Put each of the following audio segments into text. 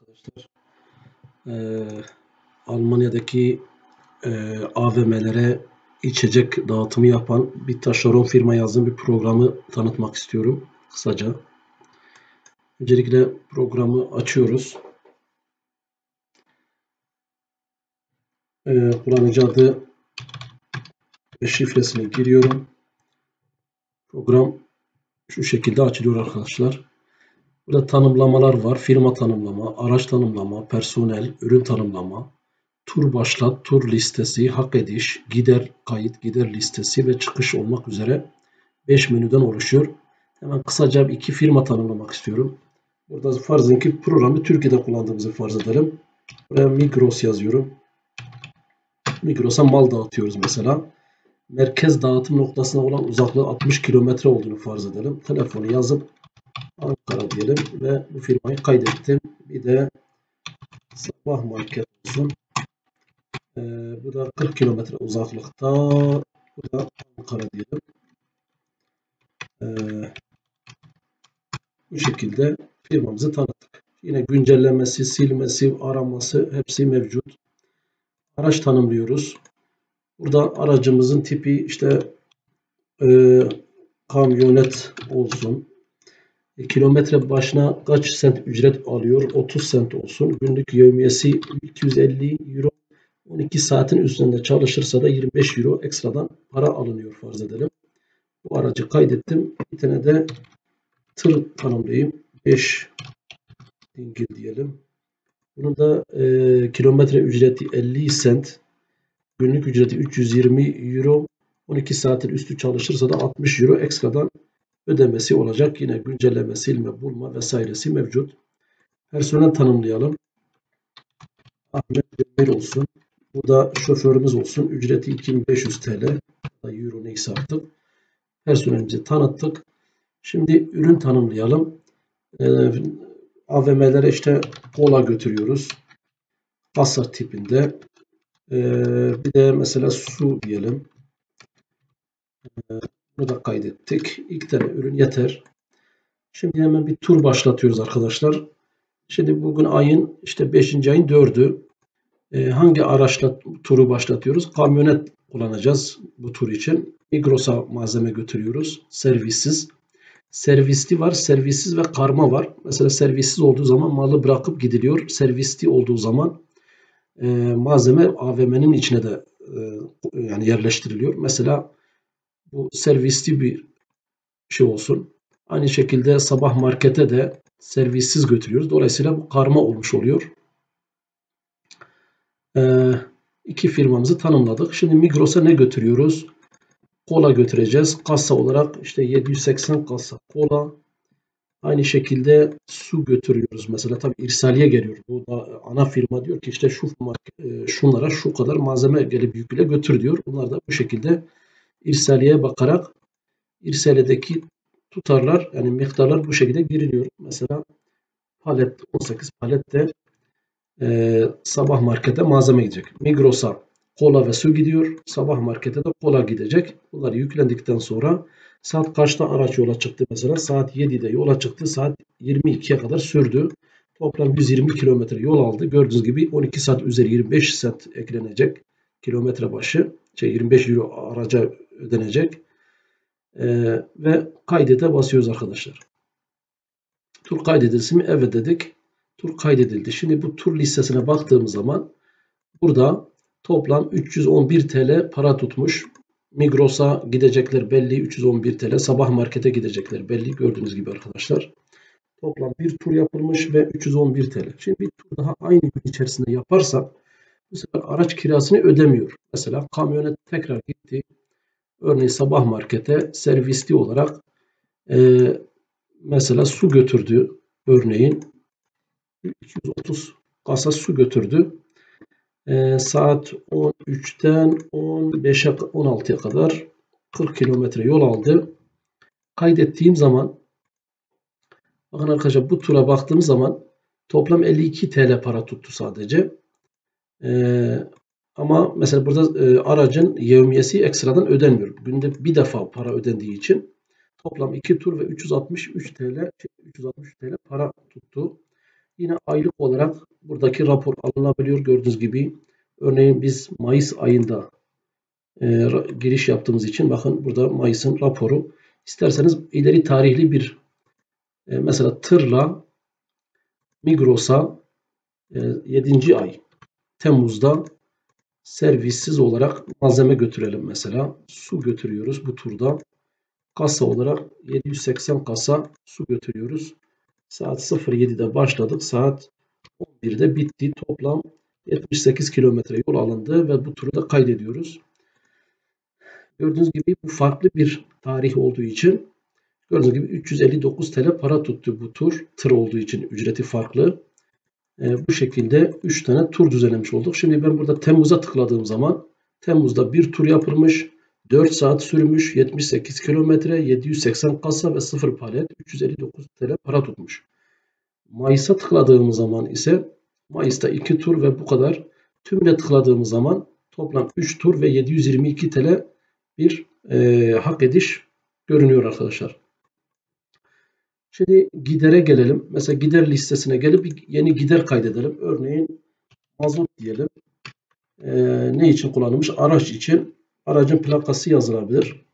Arkadaşlar Almanya'daki AVM'lere içecek dağıtımı yapan bir taşeron firma yazdığım bir programı tanıtmak istiyorum kısaca. Öncelikle programı açıyoruz. Kullanıcı adı ve şifresini giriyorum. Program şu şekilde açılıyor arkadaşlar. Burada tanımlamalar var. Firma tanımlama, araç tanımlama, personel, ürün tanımlama, tur başlat, tur listesi, hak ediş, gider kayıt, gider listesi ve çıkış olmak üzere 5 menüden oluşuyor. Hemen kısaca iki firma tanımlamak istiyorum. Burada farzın ki programı Türkiye'de kullandığımızı farz edelim. Buraya Migros yazıyorum. Migros'a mal dağıtıyoruz mesela. Merkez dağıtım noktasına olan uzaklığı 60 kilometre olduğunu farz edelim. Telefonu yazıp Ankara diyelim ve bu firmayı kaydettim. Bir de sabah market olsun. Bu da 40 kilometre uzaklıkta. Bu da Ankara diyelim. Bu şekilde firmamızı tanıttık. Yine güncellemesi, silmesi, araması hepsi mevcut. Araç tanımlıyoruz. Burada aracımızın tipi işte kamyonet olsun. Kilometre başına kaç sent ücret alıyor? 30 sent olsun. Günlük yevmiyesi 250 euro. 12 saatin üstünde çalışırsa da 25 euro ekstradan para alınıyor farz edelim. Bu aracı kaydettim. Bir tane de tır tanımlayayım. 5 dingil diyelim. Bunun da kilometre ücreti 50 sent. Günlük ücreti 320 euro. 12 saatin üstü çalışırsa da 60 euro ekstradan ödemesi olacak. Yine güncelleme, silme, bulma vesairesi mevcut. Personel tanımlayalım. Ahmet Demir olsun. Bu da şoförümüz olsun. Ücreti 2500 TL. Euro neyse artık. Personelimizi tanıttık. Şimdi ürün tanımlayalım. AVM'lere işte kola götürüyoruz. Kasa tipinde. Bir de mesela su diyelim. Bunu da kaydettik. İlk tane ürün yeter. Şimdi hemen bir tur başlatıyoruz arkadaşlar. Şimdi bugün ayın işte 5. ayın 4'ü. Hangi araçla turu başlatıyoruz? Kamyonet kullanacağız bu tur için. Migros'a malzeme götürüyoruz. Servissiz. Servisli var. Servissiz ve karma var. Mesela servissiz olduğu zaman malı bırakıp gidiliyor. Servisli olduğu zaman malzeme AVM'nin içine de yani yerleştiriliyor. Mesela bu servisli bir şey olsun. Aynı şekilde sabah markete de servissiz götürüyoruz. Dolayısıyla bu karma olmuş oluyor. İki firmamızı tanımladık. Şimdi Migros'a ne götürüyoruz? Kola götüreceğiz. Kasa olarak işte 780 kasa kola. Aynı şekilde su götürüyoruz. Mesela tabii irsaliye geliyor. Bu da ana firma diyor ki işte şu market, şunlara şu kadar malzeme gelip yükle götür diyor. Bunlar da bu şekilde irsaliye bakarak irsaliyedeki tutarlar yani miktarlar bu şekilde giriliyor. Mesela palet 18 palette sabah markete malzeme gidecek. Migros'a kola ve su gidiyor. Sabah markete de kola gidecek. Bunlar yüklendikten sonra saat kaçta araç yola çıktı? Mesela saat 7'de yola çıktı. Saat 22'ye kadar sürdü. Toplam 120 kilometre yol aldı. Gördüğünüz gibi 12 saat üzeri 25 saat eklenecek. Kilometre başı 25 euro araca ödenecek. Ve kaydete basıyoruz arkadaşlar. Tur kaydedilsin mi? Evet dedik. Tur kaydedildi. Şimdi bu tur listesine baktığımız zaman burada toplam 311 TL para tutmuş. Migros'a gidecekler belli 311 TL. Sabah markete gidecekler belli. Gördüğünüz gibi arkadaşlar. Toplam bir tur yapılmış ve 311 TL. Şimdi bir tur daha aynı gün içerisinde yaparsak bu sefer araç kirasını ödemiyor. Mesela kamyonet tekrar gitti. Örneğin sabah markete servisli olarak mesela su götürdü. Örneğin 230 kasa su götürdü. Saat 13'ten 15'e 16'ya kadar 40 kilometre yol aldı. Kaydettiğim zaman bakın arkadaşlar bu tura baktığımız zaman toplam 52 TL para tuttu sadece. Ama mesela burada aracın yevmiyesi ekstradan ödenmiyor. Günde bir defa para ödendiği için toplam 2 tur ve 363 TL para tuttu. Yine aylık olarak buradaki rapor alınabiliyor. Gördüğünüz gibi örneğin biz Mayıs ayında giriş yaptığımız için bakın burada Mayıs'ın raporu. İsterseniz ileri tarihli bir mesela tırla Migros'a 7. ay Temmuz'da servissiz olarak malzeme götürelim mesela. Su götürüyoruz bu turda. Kasa olarak 780 kasa su götürüyoruz. Saat 07'de başladık. Saat 11'de bitti. Toplam 78 kilometre yol alındı ve bu turu da kaydediyoruz. Gördüğünüz gibi bu farklı bir tarih olduğu için gördüğünüz gibi 359 TL para tuttu bu tur. Tır olduğu için ücreti farklı. Bu şekilde 3 tane tur düzenlemiş olduk. Şimdi ben burada Temmuz'a tıkladığım zaman Temmuz'da bir tur yapılmış. 4 saat sürmüş, 78 kilometre, 780 kasa ve 0 palet, 359 TL para tutmuş. Mayıs'a tıkladığımız zaman ise Mayıs'ta 2 tur ve bu kadar. Tümle tıkladığımız zaman toplam 3 tur ve 722 TL bir hak ediş görünüyor arkadaşlar. Şimdi gidere gelelim. Mesela gider listesine gelip yeni gider kaydedelim. Örneğin mazot diyelim. Ne için kullanılmış? Araç için. Aracın plakası yazılabilir.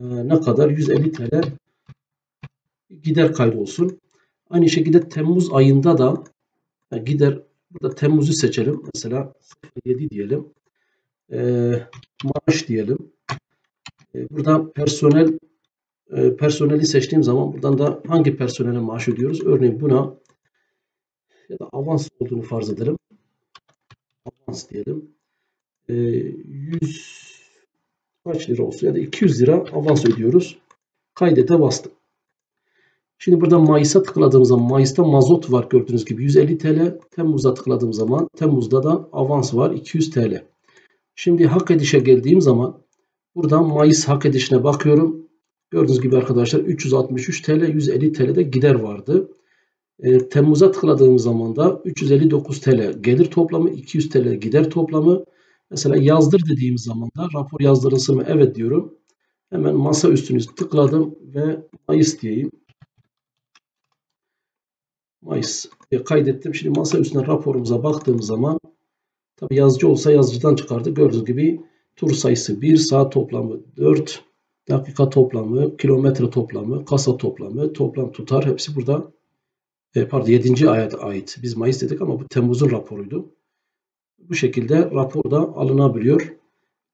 Ne kadar? 150 TL gider kaydı olsun. Aynı şekilde Temmuz ayında da gider, burada Temmuz'u seçelim. Mesela 07 diyelim. Maaş diyelim. Burada personeli seçtiğim zaman buradan da hangi personele maaş ödüyoruz? Örneğin buna ya da avans olduğunu farz edelim. Avans diyelim. 100 kaç lira olsun ya da 200 lira avans ödüyoruz. Kaydete bastım. Şimdi burada Mayıs'a tıkladığım zaman Mayıs'ta mazot var gördüğünüz gibi 150 TL. Temmuz'a tıkladığım zaman Temmuz'da da avans var 200 TL. Şimdi hak edişe geldiğim zaman buradan Mayıs hak edişine bakıyorum. Gördüğünüz gibi arkadaşlar 363 TL 150 TL'de gider vardı. Temmuz'a tıkladığım zaman da 359 TL gelir toplamı 200 TL gider toplamı. Mesela yazdır dediğim zaman da rapor yazdırılsın mı? Evet diyorum. Hemen masa üstünü tıkladım ve Mayıs diyeyim. Mayıs diye kaydettim. Şimdi masa üstüne raporumuza baktığımız zaman tabi yazıcı olsa yazıcıdan çıkardı. Gördüğünüz gibi tur sayısı 1, saat toplamı 4, dakika toplamı, kilometre toplamı, kasa toplamı, toplam tutar. Hepsi burada. Pardon 7. aya ait. Biz Mayıs dedik ama bu Temmuz'un raporuydu. Bu şekilde raporda alınabiliyor.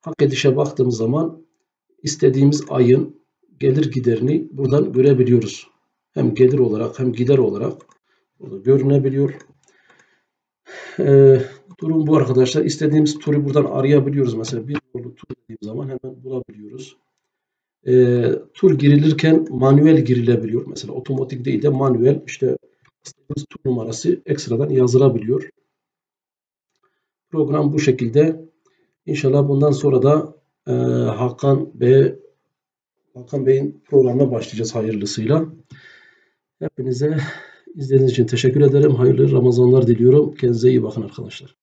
Hak edişe baktığımız zaman istediğimiz ayın gelir giderini buradan görebiliyoruz. Hem gelir olarak hem gider olarak burada görünebiliyor. Durum bu arkadaşlar. İstediğimiz turu buradan arayabiliyoruz. Mesela bir yolu tur dediğim zaman hemen bulabiliyoruz. Tur girilirken manuel girilebiliyor. Mesela otomatik değil de manuel işte istediğimiz tur numarası ekstradan yazılabiliyor. Program bu şekilde. İnşallah bundan sonra da Hakan Bey'in programına başlayacağız hayırlısıyla. Hepinize izlediğiniz için teşekkür ederim. Hayırlı Ramazanlar diliyorum. Kendinize iyi bakın arkadaşlar.